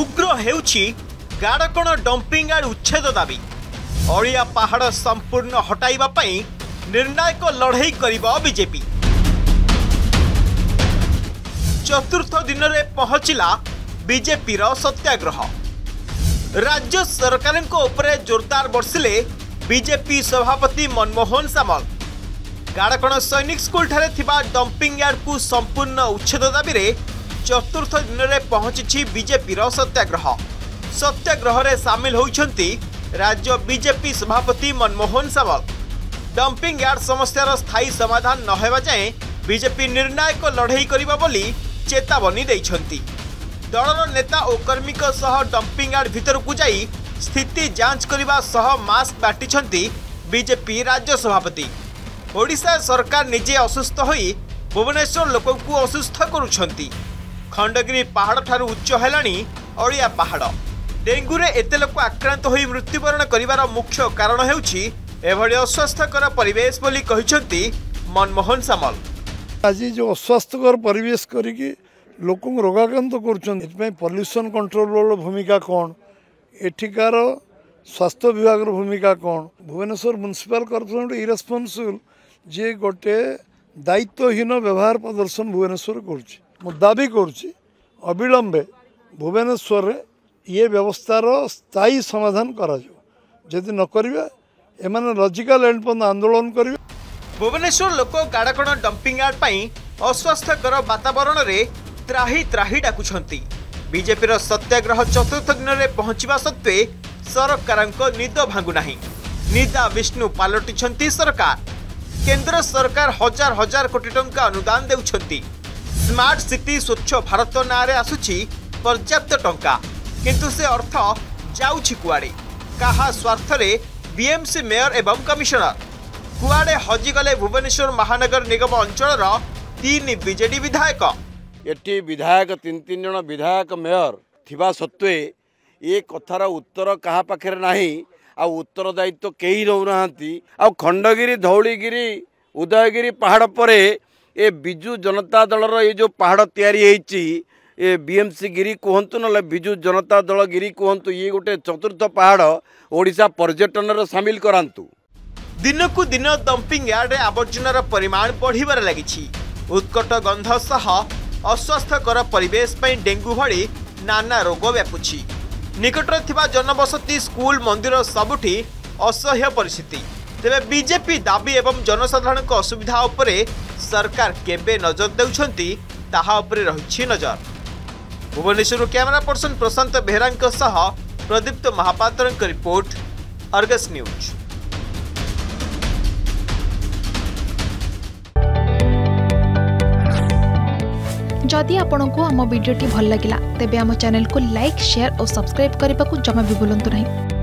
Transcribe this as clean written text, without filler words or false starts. उग्र हेउछि गाड़कण dumping yard उच्छेद दाबी। अड़िया पहाड़ संपूर्ण हटाइबा पई निर्णायक लड़ाई करिबा बीजेपी। चतुर्थ दिन रे पहुंचला बीजेपी रो सत्याग्रह। राज्य सरकार को उपरे जोरदार बरसिले बीजेपी सभापति मनमोहन सामंत। गाड़कण सैनिक स्कूल ठारे थिबा डंपिंग यार्ड को संपूर्ण उच्छेद दाबी रे चतुर्थ दिन रे पहुंची बीजेपी रो सत्याग्रह। सत्याग्रह रे सामिल होइछंती राज्य बीजेपी सभापति मनमोहन सामंत। डंपिंग यार्ड समस्यार स्थायी समाधान न होबा जाए बीजेपी निर्णायक लड़ाई करिबा बोली चेतावनी दैछंती। दलर नेता और कर्मीक सह डंपिंग यार्ड भितरकु जाई स्थिति जांच करिबा सह मास्क बाटिछंती बीजेपी राज्य सभापति। ओडिशा सरकार निजे असुस्थ होई भुवनेश्वर लोकंकु असुस्थ करुछंती। खंडगिरी पहाड़ ठारू उच्च हेलाणी अड़िया पहाड़। डेंगू रे एते लोक आक्रांत होई मृत्युवरण करिवार मुख्य कारण हेउछि एभळी अस्वास्थ्यकर परिवेश बोली कहिसंती मनमोहन सामल। आज जो अस्वास्थ्यकर परिवेश करिकि लोकं रोगाक्रांत करछन एतमे पॉल्यूशन कंट्रोल भूमिका कोन, एठिकार स्वास्थ्य विभाग भूमिका कोन, भुवनेश्वर म्युनिसिपल कॉर्पोरेशन इरेस्पोंसिबल जे गोटे दायित्वहीन व्यवहार प्रदर्शन भुवनेश्वर करछि। मु दाबी करछि अविलंबे भुवनेश्वर रे ये व्यवस्थार स्थायी समाधान करा जदि न करिवे एमाने लॉजिकल एंड पर आंदोलन करिवे। भुवनेश्वर लोक गाड़कण डंपिंग यार्ड पई अस्वास्थ्यकर वातावरण रे त्राही त्राही डाकुछंती। बीजेपी रो सत्याग्रह चतुर्थ दिन रे पहुंचीबा सत्वे सरकारंको निद भांगु नाही। निदा विष्णु पालटिछंती सरकार। केंद्र सरकार हजार हजार कोटी टंका अनुदान देउछंती। स्मार्ट सिटी स्वच्छ भारत नारे आसुची पर्याप्त टंका किंतु से अर्थ जाउछि कुआड़े कहा स्वार्थ रे। बीएमसी मेयर एवं कमिशनर कुआड़े हजिगले भुवनेश्वर महानगर निगम अंचल रो तीन बीजेडी विधायक। एटी विधायक तीन जन विधायक मेयर थिबा सत्वे ये कथार उत्तर कहा पाखे नाही। आ उत्तर दायित्व कई रहउनांती। आ खंडगिरी धौलीगिरी उदयगिरी पहाड़ परे ए बिजु जनता दल रो ये जो पहाड़ तैयारी हेछि ए बीएमसी गिरी कहतु ना विजु जनता दल गिरी कहतु ये गोटे चतुर्थ पहाड़ ओडिशा पर्यटन रे शामिल करांतु। दिन को दिन डंपिंग यार्ड रे आवर्जनार परिमाण बढ़िबार लागिछि। उत्कट गंध सह अस्वास्थ्यकर परिवेश पई डेंगू भली नाना रोग व्यापुछि। निकटरे थिबा जनबसती स्कूल मंदिर सबुठी असह्य परिस्थिति। तेबे बीजेपी दाबी एवं जनसाधारण को असुविधा उपरे सरकार केबे नजर देउछंती ताहा उपरे रहिछि नजर। भुवनेश्वर कैमरा पर्सन प्रशांत बेहरा सह प्रदीप्त महापात्र की रिपोर्ट अर्गस न्यूज। जदि आपण को आम भिडी भल लगा तेब चैनल को लाइक शेयर और सब्सक्राइब करने को जमा भी बुलां नहीं।